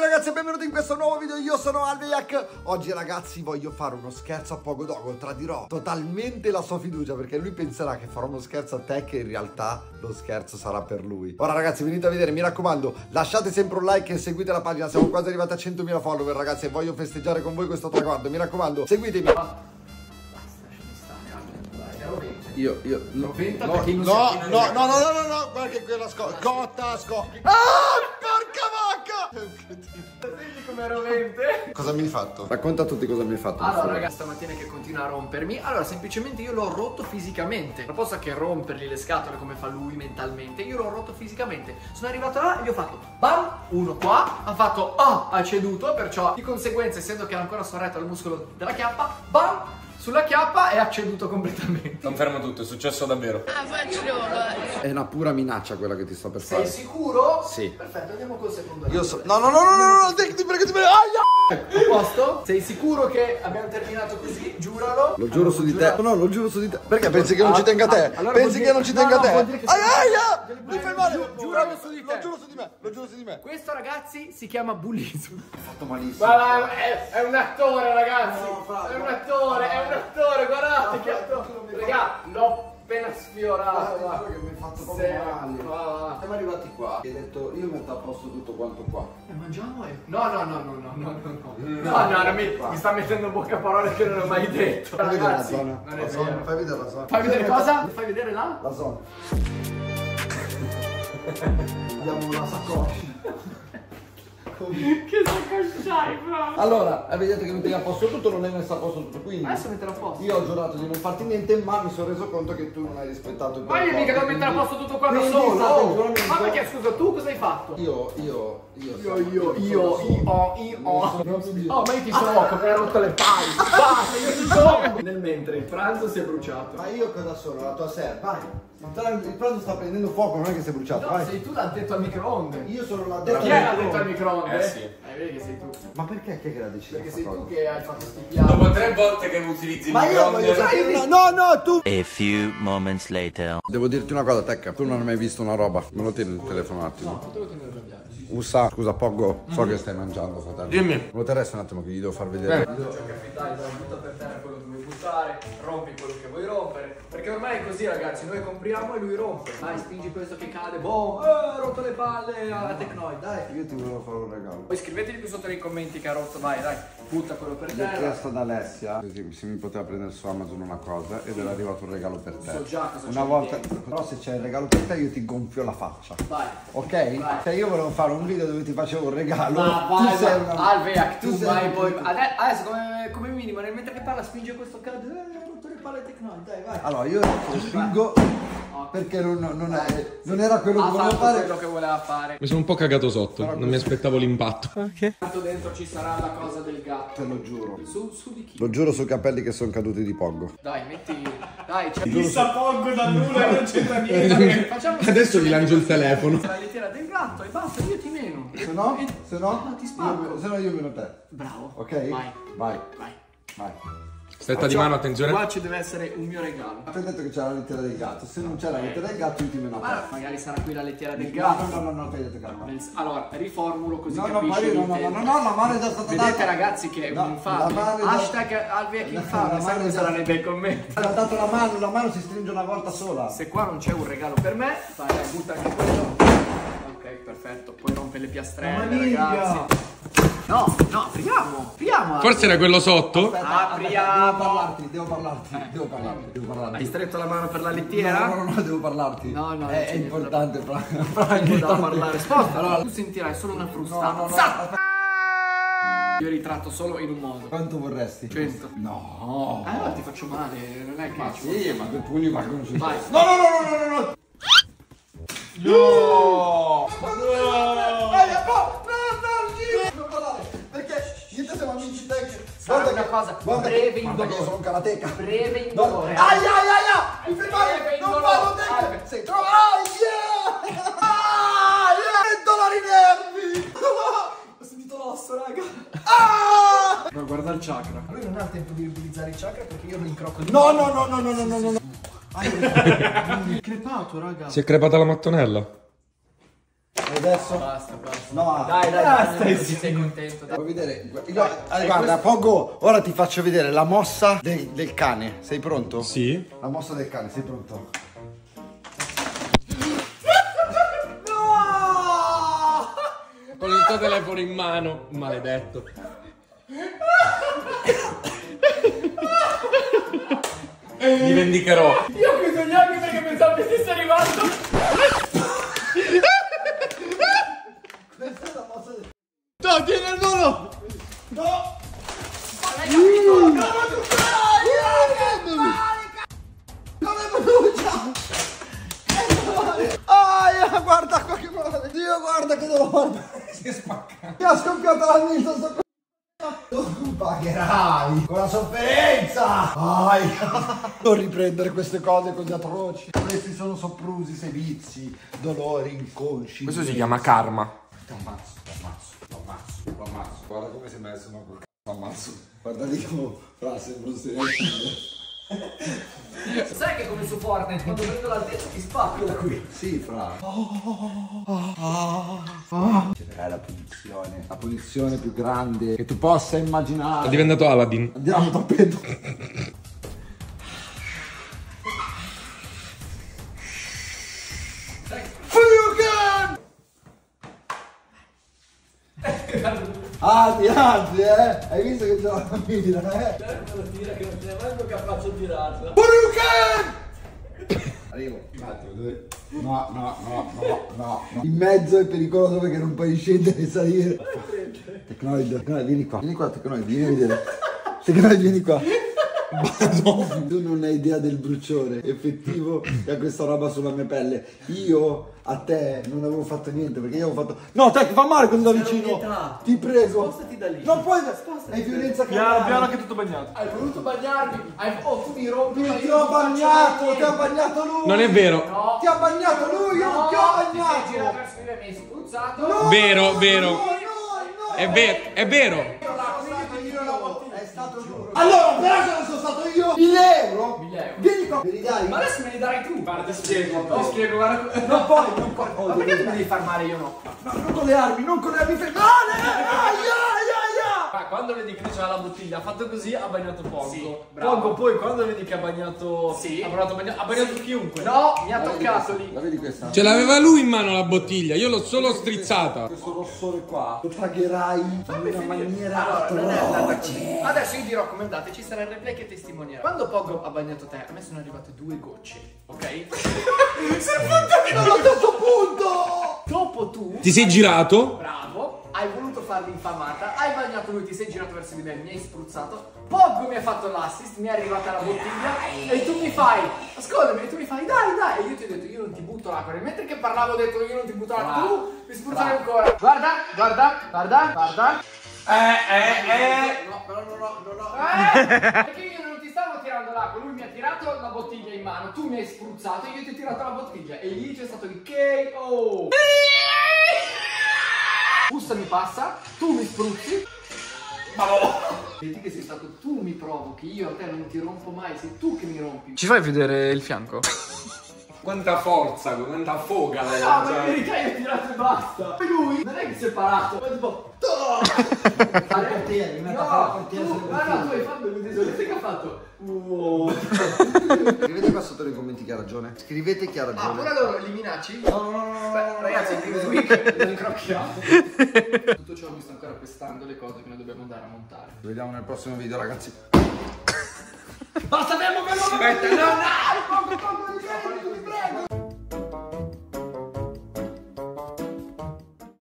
ragazzi e benvenuti in questo nuovo video, io sono Alveyac. Oggi ragazzi voglio fare uno scherzo a PoggoDoggo, tradirò totalmente la sua fiducia perché lui penserà che farò uno scherzo a te che in realtà lo scherzo sarà per lui. Ora ragazzi venite a vedere, mi raccomando lasciate sempre un like e seguite la pagina, siamo quasi arrivati a 100.000 follower ragazzi e voglio festeggiare con voi questo traguardo, mi raccomando seguitemi. Io no, no, guarda che quella scotta. Ah, porca vacca! Senti com'è rovente? Cosa mi hai fatto? Racconta a tutti cosa mi hai fatto. Allora ragazzi, stamattina che continua a rompermi, allora semplicemente io l'ho rotto fisicamente. Non posso che rompergli le scatole come fa lui mentalmente, io l'ho rotto fisicamente. Sono arrivato là e gli ho fatto bam, uno qua, ha fatto ha ceduto, perciò di conseguenza essendo che ha ancora sorretto al muscolo della chiappa, bam! Sulla chiappa è acceduto completamente. Confermo tutto, è successo davvero. Ah, faccio loro. È una pura minaccia quella che ti sto per fare. Sei sicuro? Sì. Perfetto, andiamo col secondo. Io so. No, perché ti prego. A posto? Sei sicuro che abbiamo terminato così? Giuralo. Lo giuro su di te. No, lo giuro su di te. Perché pensi che non ci tenga a te? Pensi che non ci tenga a te? Aia! Mi fai male. Giuralo su di te. Lo giuro su di me. Lo giuro su di me. Questo ragazzi si chiama bullismo. Ha fatto malissimo. Ma è un attore ragazzi. È un attore. Attore, guardate che attore, raga, l'ho appena sfiorato. Guarda che mi ha fatto proprio male. Siamo arrivati qua. Hai detto io metto a posto tutto quanto qua. E mangiamo e. No, mi sta mettendo in bocca parole che non ho mai detto. Fai vedere la zona. Fai vedere la zona. Fai vedere cosa? Fai vedere là? La zona. Abbiamo una saccoccia. Che saccosciai, bro! Allora, hai detto che metti a posto tutto, non l'hai messo a posto tutto, quindi adesso metterò a posto. Io ho giurato di non farti niente, ma mi sono reso conto che tu non hai rispettato il mio. Ma io mica devo mettere a posto tutto qua da solo! Ma perché scusa, tu cosa hai fatto? Io. Oh, ma io ti sono mi ha rotto le palle! Basta, io ti sono! Nel mentre il pranzo si è bruciato. Ma io cosa sono? La tua serva, vai! Il pranzo sta prendendo fuoco, non è che sei bruciato. No, vai. Sei tu l'ha detto al microonde. Io sono l'ha detto. Perché l'ha detto al microonde? Sì. Vedi che sei tu. Ma perché che l'ha deciso? Perché sei tu che hai fatto sti piatti. Dopo 3 volte che utilizzi il microonde. Ma io no, tu. A few moments later. Devo dirti una cosa, Tecca. Tu non hai mai visto una roba. Me lo tieni il telefono un attimo. No, te lo tieni il cambiare. Usa, scusa Poggo, so che stai mangiando, fratello. Dimmi. Me lo terresti un attimo che gli devo far vedere. Capitale, butta per terra quello che vuoi buttare, rompi quello che vuoi rompere. Perché ormai è così ragazzi, noi compriamo e lui rompe. Vai, spingi questo che cade, boh, rotto le palle a Teknoyd, dai. Io ti volevo fare un regalo. Poi scriveteli qui sotto nei commenti che ha rotto, vai, dai, butta quello per terra. Ho chiesto ad Alessia se mi poteva prendere su Amazon una cosa ed era arrivato un regalo per te. So già cosa c'è. Una volta, però se c'è il regalo per te io ti gonfio la faccia. Vai. Ok? Vai. Se io volevo fare un video dove ti facevo un regalo. Ma vai, Alveyac, tu vai poi. Adesso come minimo, nel mentre che parla spinge questo cade. Rotto le palle Teknoyd, dai, vai. Allora io lo spingo. Perché non era quello che voleva fare. Quello che voleva fare. Mi sono un po' cagato sotto, però non mi aspettavo l'impatto. Ok. Tanto dentro ci sarà la cosa del gatto. Te lo giuro. Su di chi? Lo giuro sui capelli che sono caduti di Poggo. Dai, metti. Dai, c'è. Chissà Poggo da nulla, non c'entra niente. Adesso gli lancio il telefono. La lettera del gatto e basta, io ti meno. Se no ti spacco. Se no io meno te. Bravo. Ok? Vai. Stretta di mano, attenzione. Qua ci deve essere un mio regalo. Ti ho detto che c'era la lettera del gatto. Se non c'è la lettera del gatto, io ti meno a posto. Magari sarà qui la lettera del gatto. No, ti ho detto calma. Allora, riformulo così capisci. No, la mano è già stata data. Vedete ragazzi che è un infame. Hashtag Alveyac infame. Sai come sarà nei bei commenti. Ha dato la mano si stringe una volta sola. Se qua non c'è un regalo per me, fai butta anche quello. Ok, perfetto. Poi rompe le piastrelle, ragazzi. No, apriamo. Forse era quello sotto. Aspetta, apriamo. Devo parlarti. Hai stretto la mano per la lettiera? No, devo parlarti. No, è importante, Franco, da parlare. Sposta, allora, tu sentirai solo una frusta. No. Io ritratto solo in un modo. Quanto vorresti? 100. No. Allora ti faccio male, non è che faccio. Sì, ma due pugni ma non ci vai. No. Guarda che cosa, breve in dolore. Io sono un karateka. Breve in dolore. Aia! Mi fermare, non vado te. Sei trovato. Dolori nervi. Ho sentito l'osso, raga. No, guarda il chakra. Lui non ha tempo di utilizzare il chakra perché io lo incroco di No. Crepato, raga. Si è crepata la mattonella. adesso? Basta. No, dai, sei contento. Vuoi vedere? Guarda, Poggo, ora ti faccio vedere la mossa del cane. Sei pronto? Sì. La mossa del cane, sei pronto? No! Con il tuo telefono in mano, maledetto. Mi vendicherò. Io ho chiuso gli occhi perché pensavo che stesse arrivando. Questa è la mossa del... No, tieni al volo. No. Ma come ah, guarda qua che male. Dio, guarda che dolore. Si è spaccato. Mi ha scoppiato la vita, sto c***o. Tu pagherai con la sofferenza. Non riprendere queste cose così atroci. Questi sono soprusi, sevizi, dolori inconsci. Questo si chiama karma. Ti ammazzo. Guarda come si è messo, ma quel c***o ammazzo. Guarda lì come fra sembra un sereno. Sai che come su Fortnite quando prendo l'altezza ti spacco da qui? Sì, fra. C'è la punizione. La punizione più grande che tu possa immaginare. È diventato Aladdin. Andiamo a tappeto. Anzi, hai visto che c'è la famiglia, la tira che non ce ne manco capace a girarla. Arrivo. No. In mezzo è pericoloso perché non puoi scendere e salire. Teknoyd, vieni qua, Teknoyd, vieni a vedere. Teknoyd, vieni qua. No. Tu non hai idea del bruciore effettivo che ha questa roba sulla mia pelle. Io a te non avevo fatto niente perché io avevo fatto... No, te ti fa male quando da vicino. Ti prego. Spostati da lì. Non puoi... Spostati. È violenza carnale. Piano che è tutto bagnato. Hai voluto bagnarmi. Tu mi rompi. Ti ho bagnato. Ti ha bagnato lui. Non è vero. No. Ti ha bagnato lui. Io non ti ho bagnato. Ti sei girato verso di me, mi hai spruzzato. No, vero. No. È vero. È stato giuro. Allora, però se non sono stato io, 1000 euro? Vieni qua. Me li dai? Ma adesso me li darai tu. Guarda, ti spiego, guarda. Non puoi. Ma perché tu mi devi far male, io no? Non con le armi, fai male! Aia! Quando vedi che c'era la bottiglia, ha fatto così, ha bagnato Poggo. Sì, Poggo poi quando vedi che ha bagnato... Sì. Ha bagnato chiunque. No, mi ha toccato lì. La vedi questa? Ce l'aveva lui in mano la bottiglia, io l'ho solo strizzata. Questo rossore qua, lo pagherai in una maniera atroce. Adesso io dirò come andate, ci sarà il replay che testimonia. Quando Poggo ha bagnato te, a me sono arrivate 2 gocce, ok? Sei punto allo stesso punto! Dopo tu... Ti sei girato? Bravo, hai voluto farli infamata, hai bagnato lui, ti sei girato verso di me, mi hai spruzzato. Poggo mi ha fatto l'assist, mi è arrivata la bottiglia e tu mi fai... Ascoltami, tu mi fai dai, e io ti ho detto io non ti butto l'acqua. E mentre che parlavo ho detto io non ti butto l'acqua, tu mi spruzzavi ancora. Guarda. No. Perché io non ti stavo tirando l'acqua, lui mi ha tirato la bottiglia in mano, tu mi hai spruzzato e io ti ho tirato la bottiglia e lì c'è stato il KO. Busta mi passa, tu mi spruzzi. Ma no. Vedi che sei stato tu mi provochi, io a te non ti rompo mai, sei tu che mi rompi. Ci fai vedere il fianco? Quanta forza, quanta foga l'hai lanciata. Ma in verità io ho tirato e basta. E lui non è che si è parato, ma tipo tu hai fatto un tesoro che ha fatto. Scrivete qua sotto nei commenti chi ha ragione. Pure loro li minaci? No. Ragazzi, non crocchiamo. Tutto ciò mi sta ancora pestando le cose che noi dobbiamo andare a montare. Ci vediamo nel prossimo video, ragazzi. Basta, abbiamo quello.